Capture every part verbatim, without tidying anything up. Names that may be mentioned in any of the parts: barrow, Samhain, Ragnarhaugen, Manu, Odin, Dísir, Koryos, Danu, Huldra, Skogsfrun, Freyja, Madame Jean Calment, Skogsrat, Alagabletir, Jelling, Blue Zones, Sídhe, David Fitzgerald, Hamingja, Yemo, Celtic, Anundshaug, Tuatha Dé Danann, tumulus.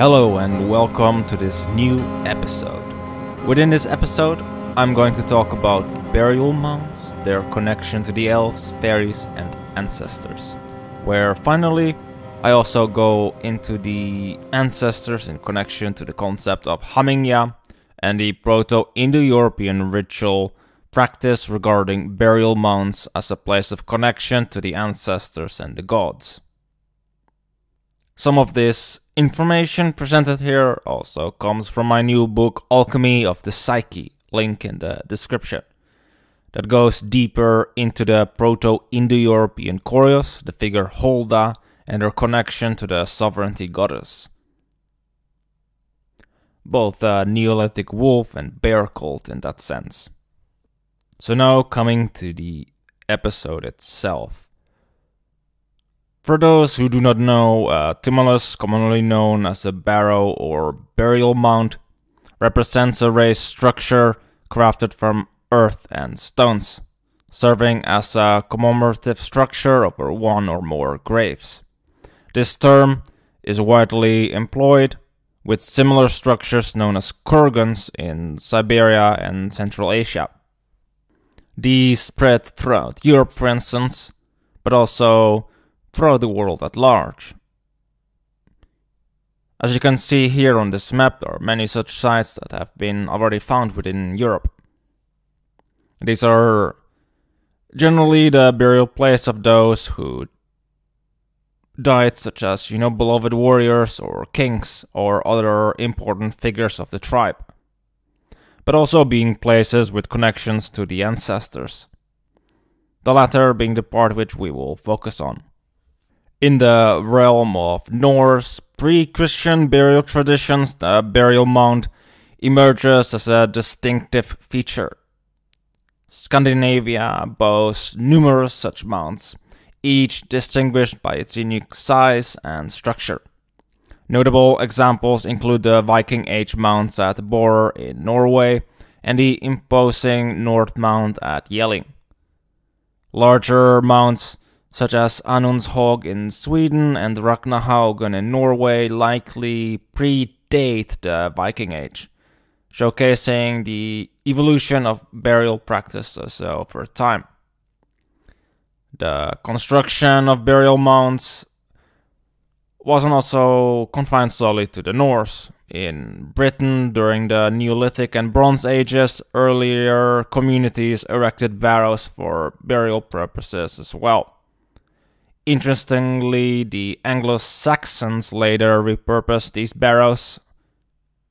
Hello and welcome to this new episode. Within this episode, I'm going to talk about burial mounds, their connection to the elves, fairies and ancestors. Where finally, I also go into the ancestors in connection to the concept of Hamingja and the Proto-Indo-European ritual practice regarding burial mounds as a place of connection to the ancestors and the gods. Some of this information presented here also comes from my new book Alchemy of the Psyche, link in the description, that goes deeper into the Proto-Indo-European Koryos, the figure Hulda, and her connection to the Sovereignty Goddess. Both the Neolithic wolf and bear cult in that sense. So now coming to the episode itself. For those who do not know, uh, tumulus, commonly known as a barrow or burial mound, represents a raised structure crafted from earth and stones, serving as a commemorative structure over one or more graves. This term is widely employed with similar structures known as kurgans in Siberia and Central Asia. These spread throughout Europe, for instance, but also throughout the world at large. As you can see here on this map, there are many such sites that have been already found within Europe. These are generally the burial place of those who died, such as, you know, beloved warriors or kings or other important figures of the tribe, but also being places with connections to the ancestors, the latter being the part which we will focus on. In the realm of Norse pre-Christian burial traditions, the burial mound emerges as a distinctive feature. Scandinavia boasts numerous such mounds, each distinguished by its unique size and structure. Notable examples include the Viking Age mounds at Borre in Norway and the imposing North Mound at Jelling. Larger mounds such as Anundshaug in Sweden and Ragnarhaugen in Norway likely predate the Viking Age, showcasing the evolution of burial practices over time. The construction of burial mounds wasn't also confined solely to the Norse. In Britain, during the Neolithic and Bronze Ages, earlier communities erected barrows for burial purposes as well. Interestingly, the Anglo-Saxons later repurposed these barrows,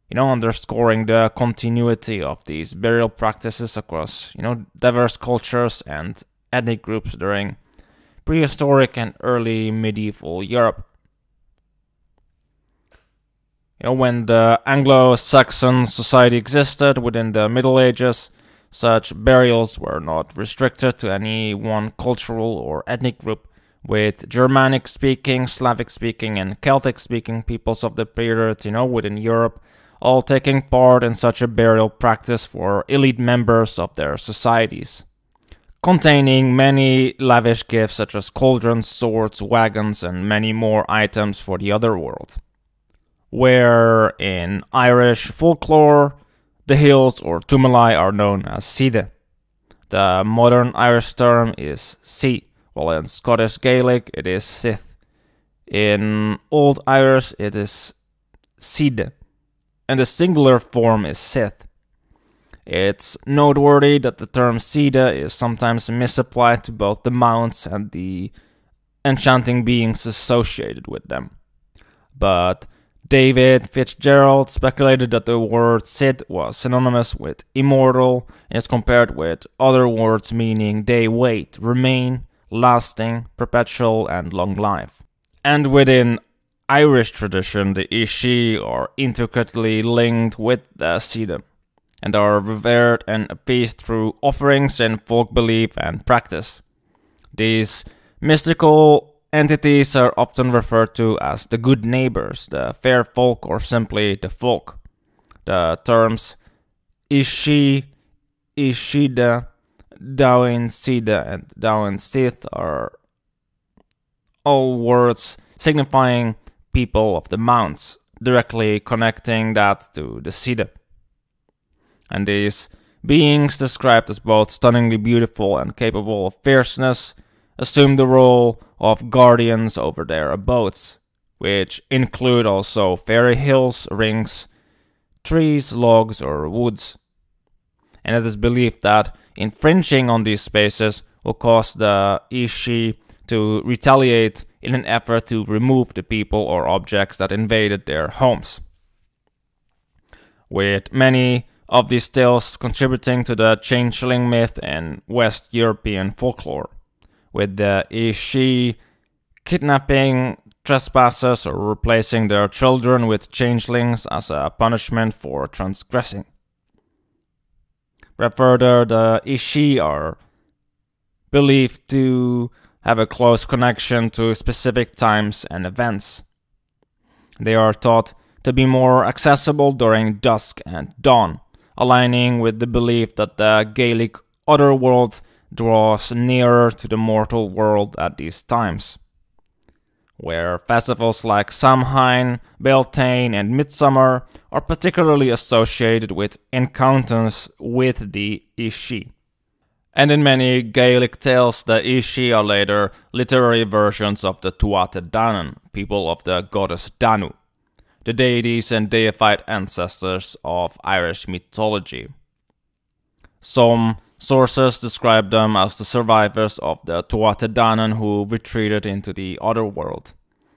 you know, underscoring the continuity of these burial practices across, you know, diverse cultures and ethnic groups during prehistoric and early medieval Europe. You know, when the Anglo-Saxon society existed within the Middle Ages, such burials were not restricted to any one cultural or ethnic group, with Germanic-speaking, Slavic-speaking, and Celtic-speaking peoples of the period, you know, within Europe, all taking part in such a burial practice for elite members of their societies, containing many lavish gifts such as cauldrons, swords, wagons, and many more items for the other world. Where in Irish folklore, the hills or tumuli are known as Sídhe. The modern Irish term is sí. Well, in Scottish Gaelic, it is Sith. In Old Irish, it is Sídhe, and the singular form is Sith. It's noteworthy that the term Sídhe is sometimes misapplied to both the mounds and the enchanting beings associated with them. But David Fitzgerald speculated that the word Sith was synonymous with immortal and is compared with other words meaning they wait, remain, lasting, perpetual, and long life. And within Irish tradition, the Ishi are intricately linked with the Sídhe, and are revered and appeased through offerings in folk belief and practice. These mystical entities are often referred to as the good neighbors, the fair folk, or simply the folk. The terms Ishi, Ishida, Daoin Sídhe and Daoin Sith are all words signifying people of the mounds, directly connecting that to the Sídhe. And these beings, described as both stunningly beautiful and capable of fierceness, assume the role of guardians over their abodes, which include also fairy hills, rings, trees, logs, or woods. And it is believed that infringing on these spaces will cause the Ishi to retaliate in an effort to remove the people or objects that invaded their homes. With many of these tales contributing to the changeling myth in West European folklore, with the Ishi kidnapping trespassers or replacing their children with changelings as a punishment for transgressing. But further, the Ishi are believed to have a close connection to specific times and events. They are thought to be more accessible during dusk and dawn, aligning with the belief that the Gaelic Otherworld draws nearer to the mortal world at these times, where festivals like Samhain, Beltane, and Midsummer are particularly associated with encounters with the Ishi. And in many Gaelic tales, the Ishi are later literary versions of the Tuatha Dé Danann, people of the goddess Danu, the deities and deified ancestors of Irish mythology. Some sources describe them as the survivors of the Tuatha Dé Danann who retreated into the other world,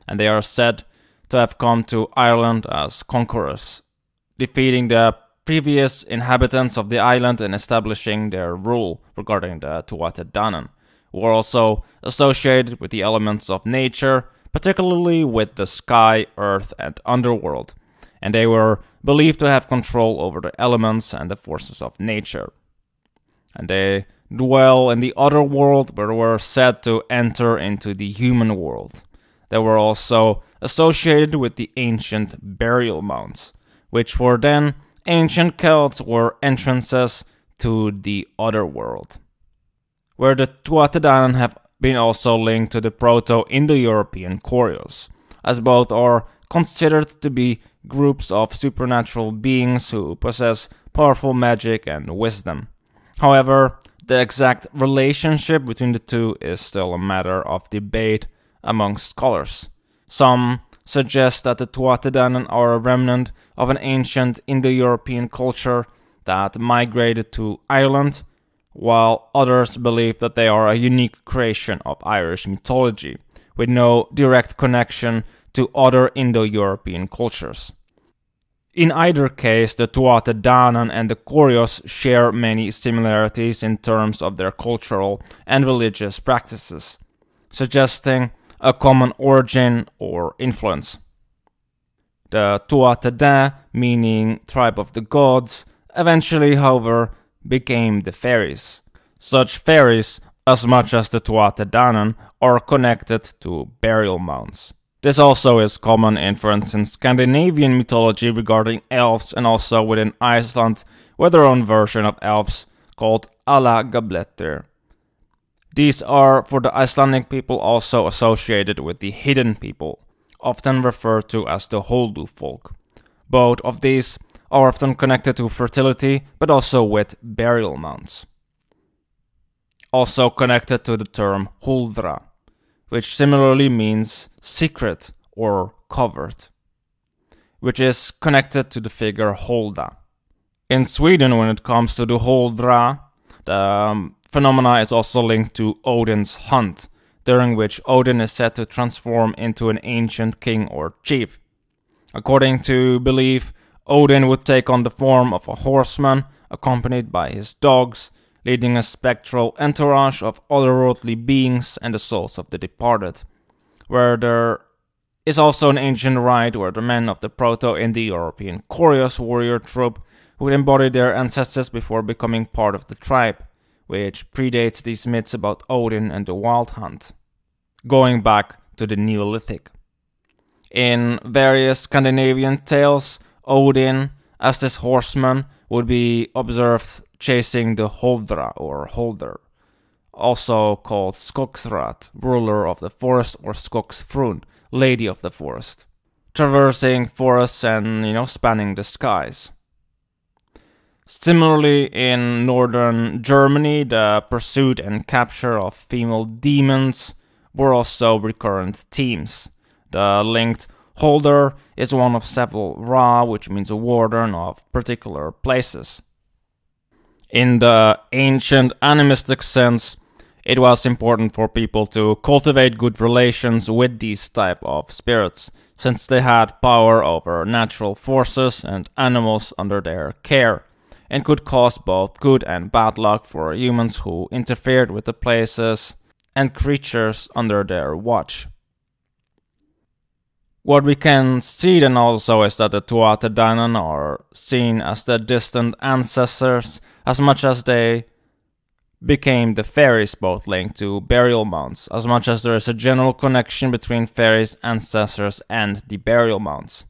and they are said to have come to Ireland as conquerors, defeating the previous inhabitants of the island and establishing their rule regarding the Tuatha Dé Danann, who were also associated with the elements of nature, particularly with the sky, earth, and underworld, and they were believed to have control over the elements and the forces of nature. And they dwell in the other world, but were said to enter into the human world. They were also associated with the ancient burial mounds, which for then ancient Celts were entrances to the other world, where the Tuatha Dé Danann have been also linked to the Proto-Indo-European Koryos, as both are considered to be groups of supernatural beings who possess powerful magic and wisdom. However, the exact relationship between the two is still a matter of debate among scholars. Some suggest that the Tuatha Dé Danann are a remnant of an ancient Indo-European culture that migrated to Ireland, while others believe that they are a unique creation of Irish mythology, with no direct connection to other Indo-European cultures. In either case, the Tuatha Dé Danann and the Koryos share many similarities in terms of their cultural and religious practices, suggesting a common origin or influence. The Tuatha Dé, meaning tribe of the gods, eventually, however, became the fairies. Such fairies, as much as the Tuatha Dé Danann, are connected to burial mounds. This also is common in, for instance, Scandinavian mythology regarding elves, and also within Iceland, with their own version of elves called Alagabletir. These are, for the Icelandic people, also associated with the hidden people, often referred to as the Holdu folk. Both of these are often connected to fertility, but also with burial mounds. Also connected to the term Huldra, which similarly means secret or covered, which is connected to the figure Hulda. In Sweden, when it comes to the Huldra, the um, phenomena is also linked to Odin's hunt, during which Odin is said to transform into an ancient king or chief. According to belief, Odin would take on the form of a horseman, accompanied by his dogs, leading a spectral entourage of otherworldly beings and the souls of the departed, where there is also an ancient rite where the men of the Proto-Indo-European Koryos warrior troop would embody their ancestors before becoming part of the tribe, which predates these myths about Odin and the Wild Hunt, going back to the Neolithic. In various Scandinavian tales, Odin, as this horseman, would be observed chasing the Huldra or Huldr, also called Skogsrat, ruler of the forest, or Skogsfrun, lady of the forest. traversing forests and, you know, spanning the skies. Similarly, in northern Germany, the pursuit and capture of female demons were also recurrent themes. The linked Huldra is one of several Ra, which means a warden of particular places. In the ancient animistic sense, it was important for people to cultivate good relations with these type of spirits, since they had power over natural forces and animals under their care, and could cause both good and bad luck for humans who interfered with the places and creatures under their watch. What we can see then also is that the Tuatha Dé Danann are seen as the distant ancestors, as much as they became the fairies, both linked to burial mounds, as much as there is a general connection between fairies, ancestors, and the burial mounds.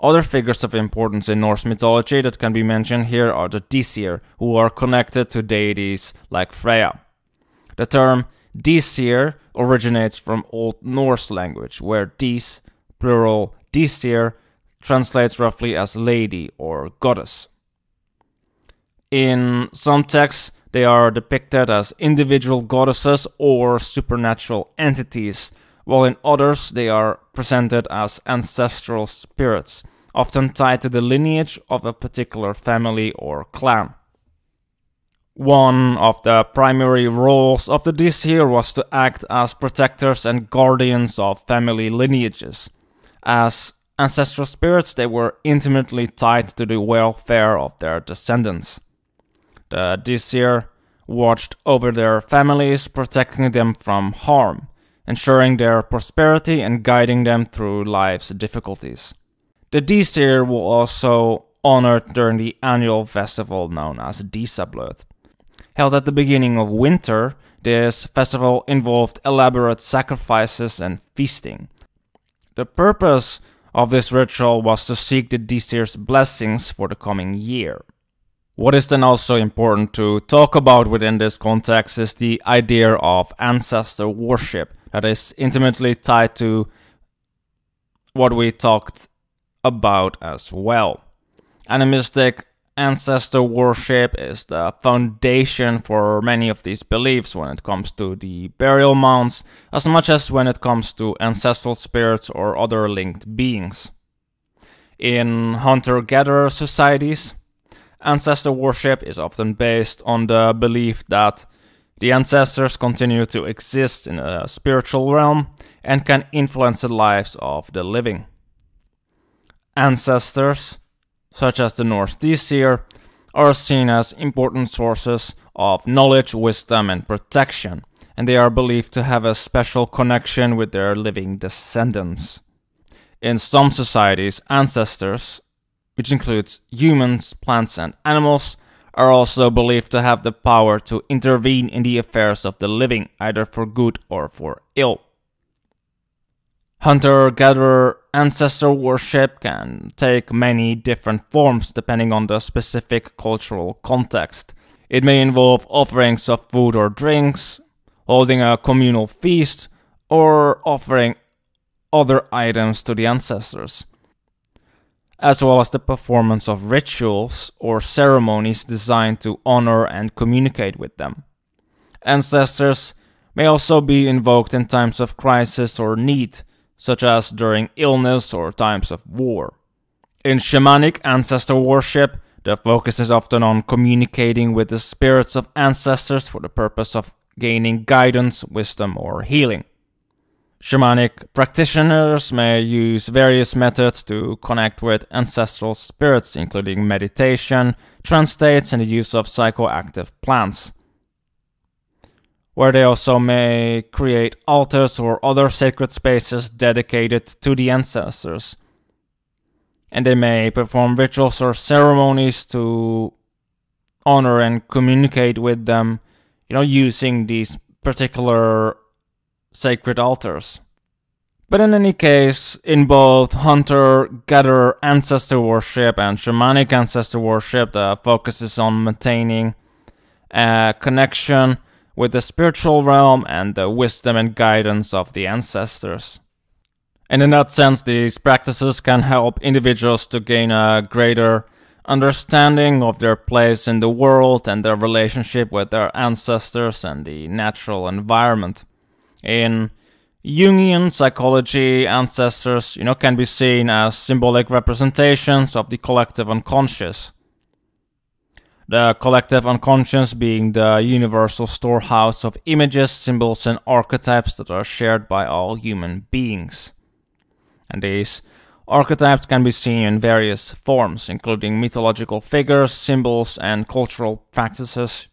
Other figures of importance in Norse mythology that can be mentioned here are the Dísir, who are connected to deities like Freyja. The term Dísir originates from Old Norse language, where Dís, plural Dísir, translates roughly as lady or goddess. In some texts, they are depicted as individual goddesses or supernatural entities, while in others they are presented as ancestral spirits, often tied to the lineage of a particular family or clan. One of the primary roles of the Dísir was to act as protectors and guardians of family lineages. As ancestral spirits, they were intimately tied to the welfare of their descendants. The Dísir watched over their families, protecting them from harm, ensuring their prosperity and guiding them through life's difficulties. The Dísir were also honored during the annual festival known as Dísablót. Held at the beginning of winter, this festival involved elaborate sacrifices and feasting. The purpose of this ritual was to seek the Dísir's blessings for the coming year. What is then also important to talk about within this context is the idea of ancestor worship that is intimately tied to what we talked about as well. Animistic ancestor worship is the foundation for many of these beliefs when it comes to the burial mounds, as much as when it comes to ancestral spirits or other linked beings. In hunter-gatherer societies, ancestor worship is often based on the belief that the ancestors continue to exist in a spiritual realm and can influence the lives of the living. Ancestors, such as the Norse Dísir, are seen as important sources of knowledge, wisdom, and protection, and they are believed to have a special connection with their living descendants. In some societies, ancestors, which includes humans, plants, and animals, are also believed to have the power to intervene in the affairs of the living, either for good or for ill. Hunter-gatherer ancestor worship can take many different forms depending on the specific cultural context. It may involve offerings of food or drinks, holding a communal feast, or offering other items to the ancestors, as well as the performance of rituals or ceremonies designed to honor and communicate with them. Ancestors may also be invoked in times of crisis or need, such as during illness or times of war. In shamanic ancestor worship, the focus is often on communicating with the spirits of ancestors for the purpose of gaining guidance, wisdom, or healing. Shamanic practitioners may use various methods to connect with ancestral spirits, including meditation, trance states, and the use of psychoactive plants, where they also may create altars or other sacred spaces dedicated to the ancestors. And they may perform rituals or ceremonies to honor and communicate with them, you know, using these particular sacred altars. But in any case, in both hunter-gatherer ancestor worship and shamanic ancestor worship, the focus is on maintaining a connection with the spiritual realm and the wisdom and guidance of the ancestors. And in that sense, these practices can help individuals to gain a greater understanding of their place in the world and their relationship with their ancestors and the natural environment. In Jungian psychology, ancestors, you know, can be seen as symbolic representations of the collective unconscious. The collective unconscious being the universal storehouse of images, symbols, and archetypes that are shared by all human beings. And these archetypes can be seen in various forms, including mythological figures, symbols, and cultural practices,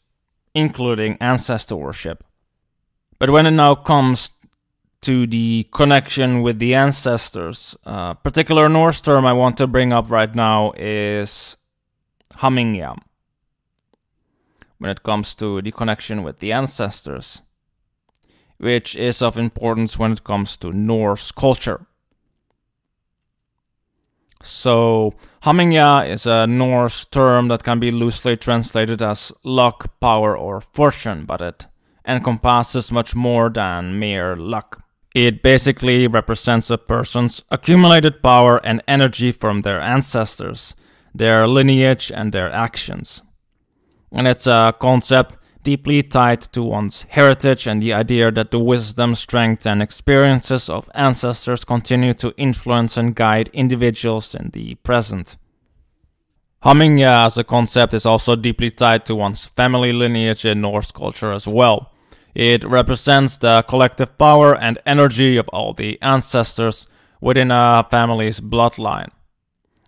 including ancestor worship. But when it now comes to the connection with the ancestors, a particular Norse term I want to bring up right now is Hamingja, when it comes to the connection with the ancestors, which is of importance when it comes to Norse culture. So, Hamingja is a Norse term that can be loosely translated as luck, power, or fortune, but it encompasses much more than mere luck. It basically represents a person's accumulated power and energy from their ancestors, their lineage, and their actions. And it's a concept deeply tied to one's heritage and the idea that the wisdom, strength, and experiences of ancestors continue to influence and guide individuals in the present. Hamingja as a concept is also deeply tied to one's family lineage in Norse culture as well. It represents the collective power and energy of all the ancestors within a family's bloodline.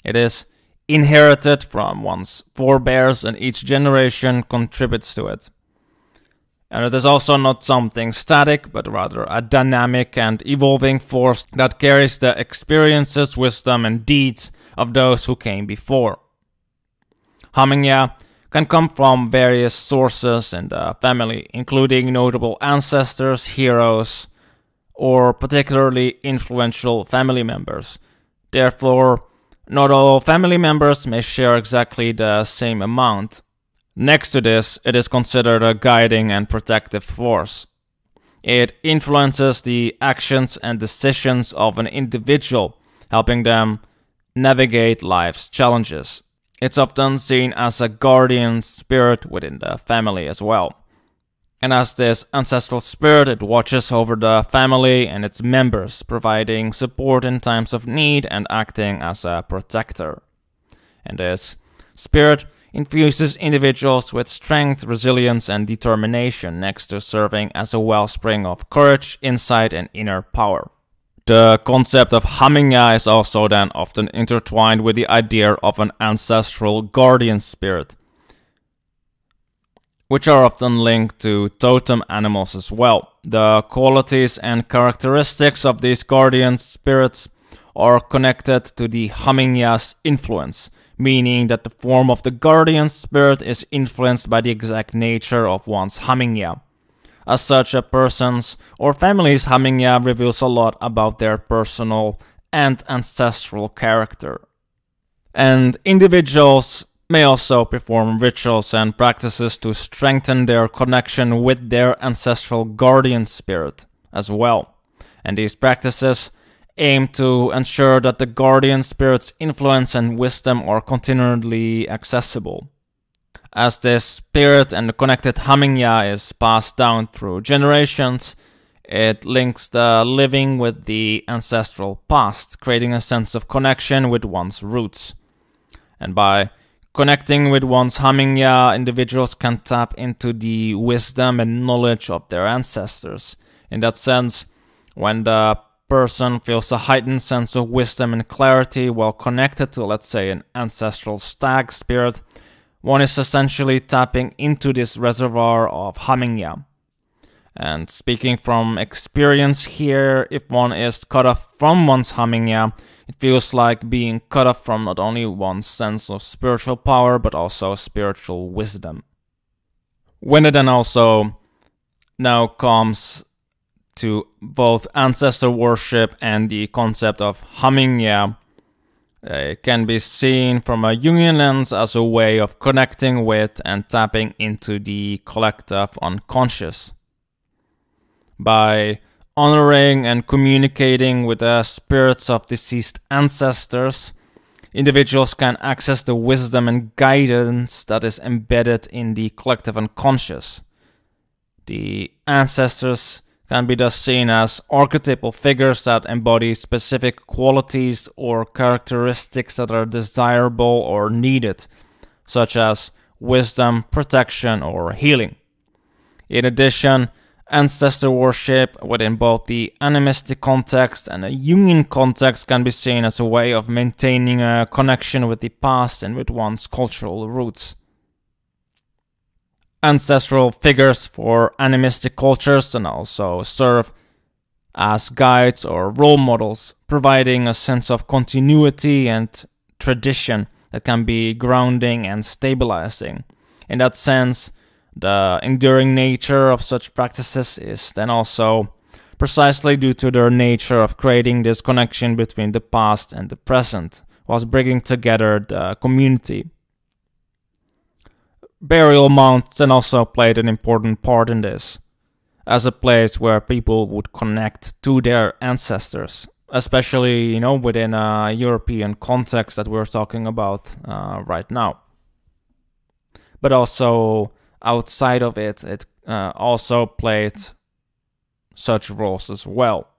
It is inherited from one's forebears, and each generation contributes to it. And it is also not something static, but rather a dynamic and evolving force that carries the experiences, wisdom, and deeds of those who came before. Hamingja can come from various sources in the family, including notable ancestors, heroes, or particularly influential family members. Therefore, not all family members may share exactly the same amount. Next to this, it is considered a guiding and protective force. It influences the actions and decisions of an individual, helping them navigate life's challenges. It's often seen as a guardian spirit within the family as well. And as this ancestral spirit, it watches over the family and its members, providing support in times of need and acting as a protector. And this spirit infuses individuals with strength, resilience, and determination, next to serving as a wellspring of courage, insight, and inner power. The concept of Hamingja is also then often intertwined with the idea of an ancestral guardian spirit, which are often linked to totem animals as well. The qualities and characteristics of these guardian spirits are connected to the Hamingja's influence, meaning that the form of the guardian spirit is influenced by the exact nature of one's Hamingja. As such, a person's or family's Hamingja reveals a lot about their personal and ancestral character. And individuals may also perform rituals and practices to strengthen their connection with their ancestral guardian spirit as well. And these practices aim to ensure that the guardian spirit's influence and wisdom are continually accessible, as this spirit and the connected Hamingja is passed down through generations. It links the living with the ancestral past, creating a sense of connection with one's roots. And by connecting with one's Hamingja, individuals can tap into the wisdom and knowledge of their ancestors. In that sense, when the person feels a heightened sense of wisdom and clarity while connected to, let's say, an ancestral stag spirit, one is essentially tapping into this reservoir of Hamingja. And speaking from experience here, if one is cut off from one's Hamingja, it feels like being cut off from not only one's sense of spiritual power, but also spiritual wisdom. When it then also now comes to both ancestor worship and the concept of Hamingja, it can be seen from a Jungian lens as a way of connecting with and tapping into the collective unconscious. By honoring and communicating with the spirits of deceased ancestors, individuals can access the wisdom and guidance that is embedded in the collective unconscious. The ancestors can be thus seen as archetypal figures that embody specific qualities or characteristics that are desirable or needed, such as wisdom, protection, or healing. In addition, ancestor worship within both the animistic context and the Jungian context can be seen as a way of maintaining a connection with the past and with one's cultural roots. Ancestral figures for animistic cultures can also serve as guides or role models, providing a sense of continuity and tradition that can be grounding and stabilizing. In that sense, the enduring nature of such practices is then also precisely due to their nature of creating this connection between the past and the present, whilst bringing together the community. Burial mounds then also played an important part in this, as a place where people would connect to their ancestors, especially, you know, within a European context that we're talking about uh, right now. But also, outside of it, it uh, also played such roles as well,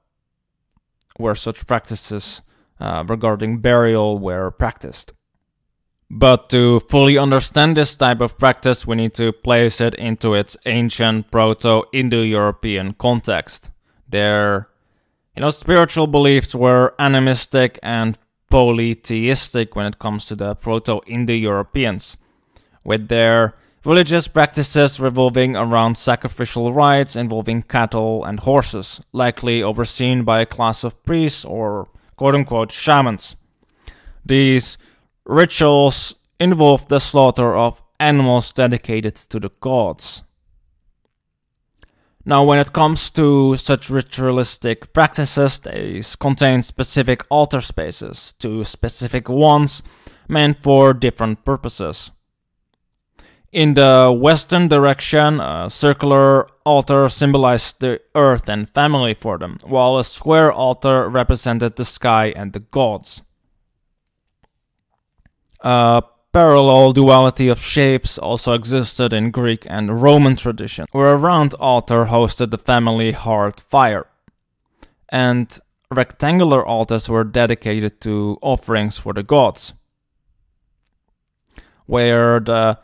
where such practices uh, regarding burial were practiced. But to fully understand this type of practice, we need to place it into its ancient Proto-Indo-European context. Their, you know, spiritual beliefs were animistic and polytheistic when it comes to the Proto-Indo-Europeans, with their religious practices revolving around sacrificial rites involving cattle and horses, likely overseen by a class of priests or quote-unquote shamans. These rituals involved the slaughter of animals dedicated to the gods. Now, when it comes to such ritualistic practices, they contain specific altar spaces to specific ones meant for different purposes. In the western direction, a circular altar symbolized the earth and family for them, while a square altar represented the sky and the gods. A parallel duality of shapes also existed in Greek and Roman tradition, where a round altar hosted the family hearth fire, and rectangular altars were dedicated to offerings for the gods, where the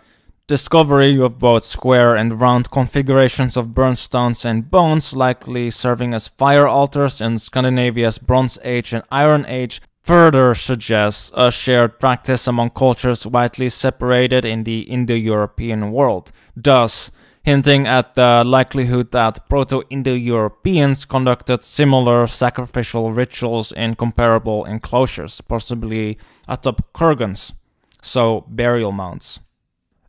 discovery of both square and round configurations of burnstones and bones, likely serving as fire altars in Scandinavia's Bronze Age and Iron Age, further suggests a shared practice among cultures widely separated in the Indo-European world, thus hinting at the likelihood that Proto-Indo-Europeans conducted similar sacrificial rituals in comparable enclosures, possibly atop kurgans, so burial mounds.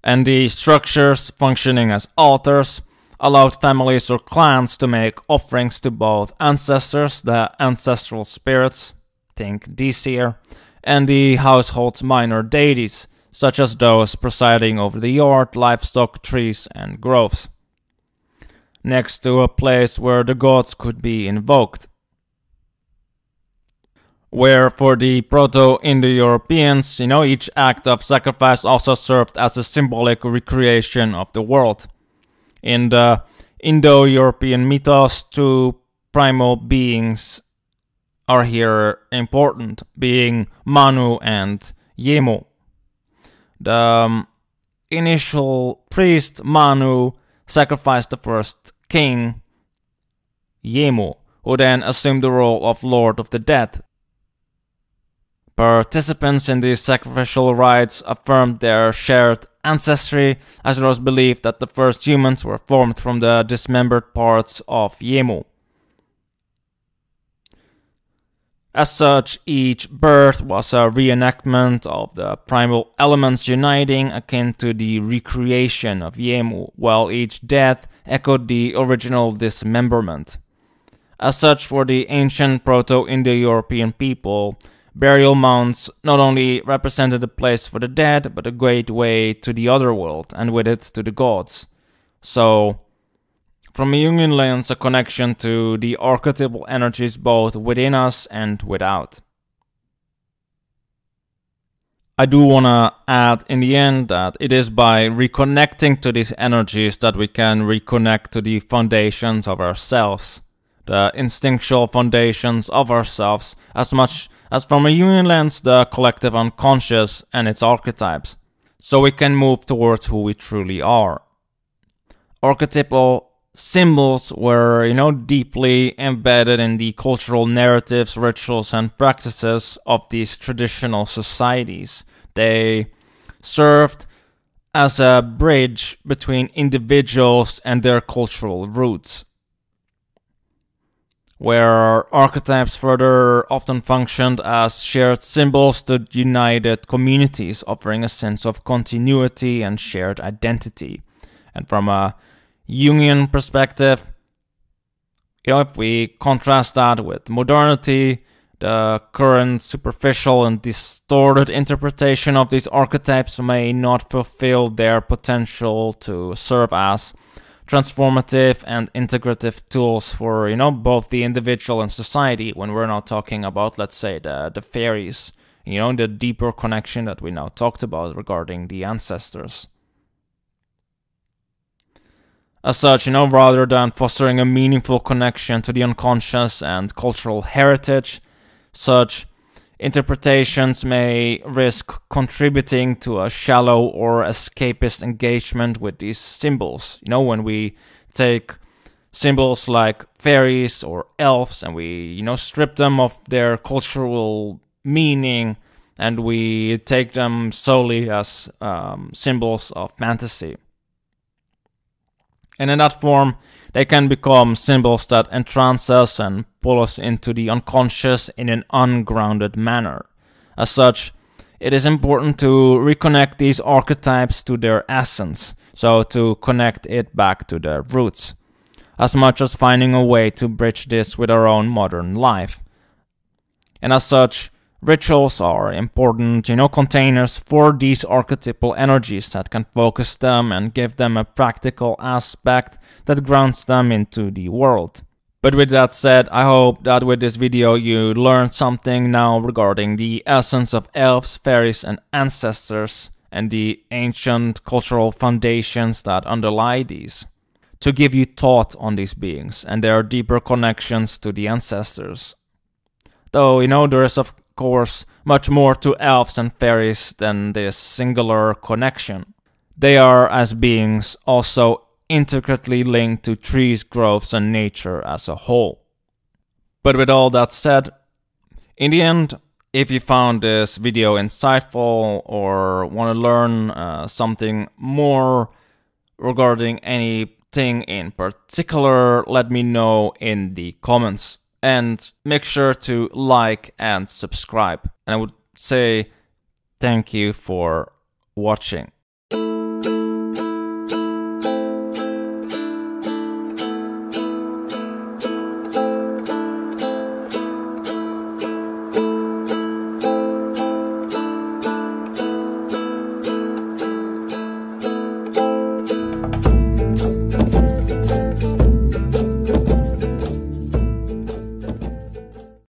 And the structures functioning as altars allowed families or clans to make offerings to both ancestors, the ancestral spirits, think Dísir, and the household's minor deities, such as those presiding over the yard, livestock, trees, and groves, next to a place where the gods could be invoked. Where for the Proto-Indo-Europeans, you know, each act of sacrifice also served as a symbolic recreation of the world. In the Indo-European mythos, two primal beings are here important, being Manu and Yemo. The um, initial priest, Manu, sacrificed the first king, Yemo, who then assumed the role of Lord of the Dead. Participants in these sacrificial rites affirmed their shared ancestry, as it was believed that the first humans were formed from the dismembered parts of Yemo. As such, each birth was a reenactment of the primal elements uniting, akin to the recreation of Yemo, while each death echoed the original dismemberment. As such, for the ancient Proto-Indo-European people, burial mounds not only represented a place for the dead, but a great way to the other world, and with it to the gods. So, From a Jungian lens, a connection to the archetypal energies both within us and without. I do want to add in the end that it is by reconnecting to these energies that we can reconnect to the foundations of ourselves, the instinctual foundations of ourselves, as much as from a Jungian lens the collective unconscious and its archetypes, so we can move towards who we truly are. Archetypal symbols were, you know, deeply embedded in the cultural narratives, rituals, and practices of these traditional societies. They served as a bridge between individuals and their cultural roots, where archetypes further often functioned as shared symbols to united communities, offering a sense of continuity and shared identity. And from a Jungian perspective, you know, if we contrast that with modernity, the current superficial and distorted interpretation of these archetypes may not fulfill their potential to serve as transformative and integrative tools for, you know, both the individual and society, when we're now talking about, let's say, the, the fairies, you know, the deeper connection that we now talked about regarding the ancestors. As such, you know, rather than fostering a meaningful connection to the unconscious and cultural heritage, such interpretations may risk contributing to a shallow or escapist engagement with these symbols. You know, when we take symbols like fairies or elves and we, you know, strip them of their cultural meaning and we take them solely as um, symbols of fantasy. And in that form, they can become symbols that entrance us and pull us into the unconscious in an ungrounded manner. As such, it is important to reconnect these archetypes to their essence, so to connect it back to their roots, as much as finding a way to bridge this with our own modern life. And as such, rituals are important, you know, containers for these archetypal energies that can focus them and give them a practical aspect that grounds them into the world. But with that said, I hope that with this video you learned something now regarding the essence of elves, fairies, and ancestors, and the ancient cultural foundations that underlie these, to give you thought on these beings and their deeper connections to the ancestors. Though, you know, there is of course much more to elves and fairies than this singular connection. They are, as beings, also intricately linked to trees, groves, and nature as a whole. But with all that said, in the end, if you found this video insightful or want to learn uh, something more regarding anything in particular, let me know in the comments. And make sure to like and subscribe. And I would say thank you for watching.